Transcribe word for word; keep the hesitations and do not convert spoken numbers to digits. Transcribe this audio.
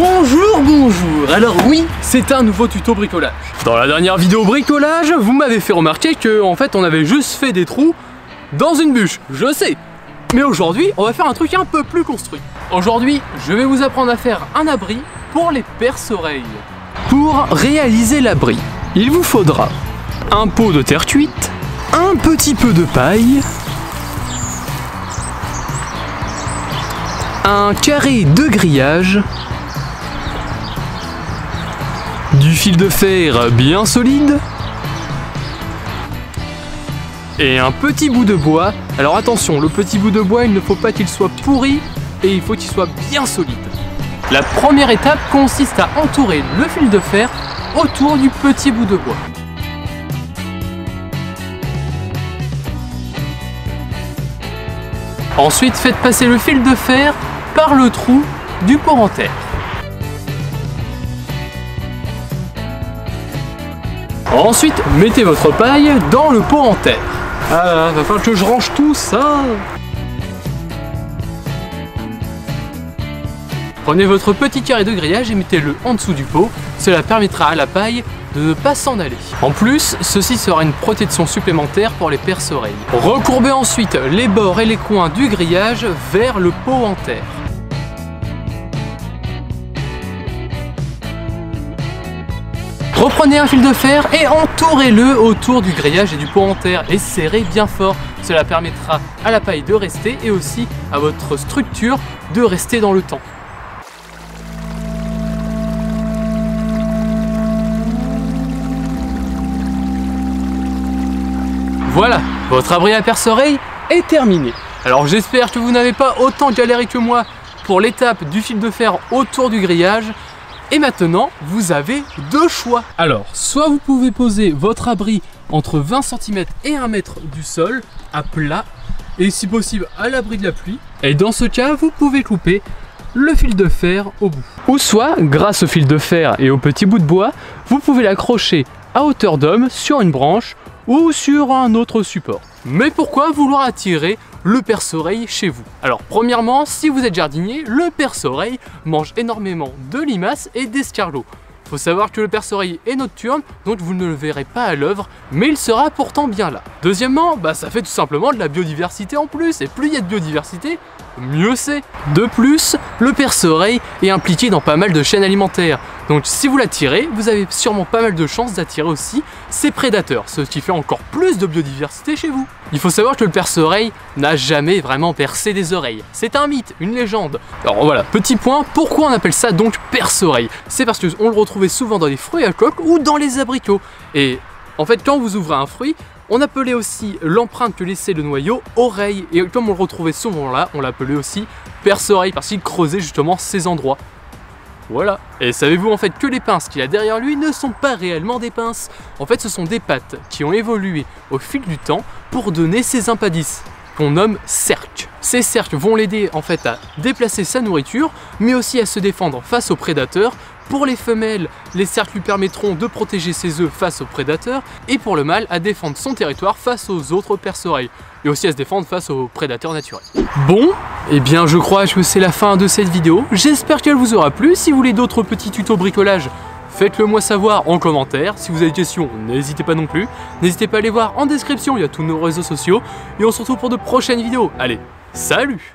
Bonjour, bonjour. Alors oui, c'est un nouveau tuto bricolage. Dans la dernière vidéo bricolage, vous m'avez fait remarquer que en fait, on avait juste fait des trous dans une bûche. Je sais. Mais aujourd'hui, on va faire un truc un peu plus construit. Aujourd'hui, je vais vous apprendre à faire un abri pour les perce-oreilles. Pour réaliser l'abri, il vous faudra un pot de terre cuite, un petit peu de paille, un carré de grillage, du fil de fer bien solide et un petit bout de bois. Alors attention, le petit bout de bois, il ne faut pas qu'il soit pourri et il faut qu'il soit bien solide. La première étape consiste à entourer le fil de fer autour du petit bout de bois. Ensuite, faites passer le fil de fer par le trou du pot en terre. Ensuite, mettez votre paille dans le pot en terre. Ah, va falloir que je range tout ça. Prenez votre petit carré de grillage et mettez-le en dessous du pot. Cela permettra à la paille de ne pas s'en aller. En plus, ceci sera une protection supplémentaire pour les perce-oreilles. Recourbez ensuite les bords et les coins du grillage vers le pot en terre. Reprenez un fil de fer et entourez-le autour du grillage et du pot en terre et serrez bien fort. Cela permettra à la paille de rester et aussi à votre structure de rester dans le temps. Voilà, votre abri à perce-oreille est terminé. Alors j'espère que vous n'avez pas autant galéré que moi pour l'étape du fil de fer autour du grillage. Et maintenant, vous avez deux choix. Alors, soit vous pouvez poser votre abri entre vingt centimètres et un mètre du sol, à plat, et si possible à l'abri de la pluie. Et dans ce cas, vous pouvez couper le fil de fer au bout. Ou soit, grâce au fil de fer et au petit bout de bois, vous pouvez l'accrocher à hauteur d'homme sur une branche ou sur un autre support. Mais pourquoi vouloir attirer le perce-oreille chez vous? Alors premièrement, si vous êtes jardinier, le perce-oreille mange énormément de limaces et d'escargots. Faut savoir que le perce-oreille est nocturne, donc vous ne le verrez pas à l'œuvre, mais il sera pourtant bien là. Deuxièmement, bah ça fait tout simplement de la biodiversité en plus, et plus il y a de biodiversité, mieux c'est. De plus, le perce-oreille est impliqué dans pas mal de chaînes alimentaires, donc si vous l'attirez, vous avez sûrement pas mal de chances d'attirer aussi ses prédateurs, ce qui fait encore plus de biodiversité chez vous. Il faut savoir que le perce-oreille n'a jamais vraiment percé des oreilles. C'est un mythe, une légende. Alors voilà, petit point, pourquoi on appelle ça donc perce-oreille? C'est parce qu'on le retrouve souvent dans les fruits à coque ou dans les abricots. Et en fait, quand vous ouvrez un fruit, on appelait aussi l'empreinte que laissait le noyau oreille. Et comme on le retrouvait souvent là, on l'appelait aussi perce-oreille parce qu'il creusait justement ces endroits. Voilà. Et savez-vous en fait que les pinces qu'il a derrière lui ne sont pas réellement des pinces? En fait, ce sont des pattes qui ont évolué au fil du temps pour donner ces impadices qu'on nomme cerques. Ces cerques vont l'aider en fait à déplacer sa nourriture, mais aussi à se défendre face aux prédateurs. Pour les femelles, les cerques lui permettront de protéger ses œufs face aux prédateurs et pour le mâle à défendre son territoire face aux autres perce-oreilles et aussi à se défendre face aux prédateurs naturels. Bon, eh bien je crois que c'est la fin de cette vidéo. J'espère qu'elle vous aura plu. Si vous voulez d'autres petits tutos bricolage, faites-le moi savoir en commentaire. Si vous avez des questions, n'hésitez pas non plus. N'hésitez pas à aller voir en description, il y a tous nos réseaux sociaux. Et on se retrouve pour de prochaines vidéos. Allez, salut!